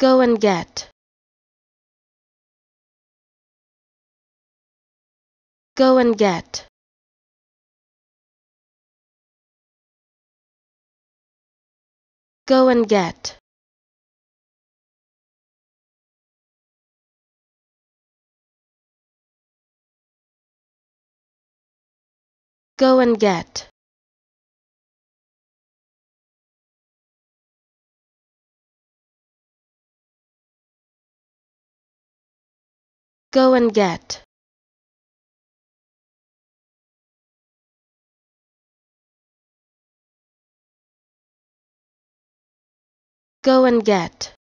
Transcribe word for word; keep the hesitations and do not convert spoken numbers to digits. Go and get. Go and get. Go and get. Go and get. Go and get. Go and get.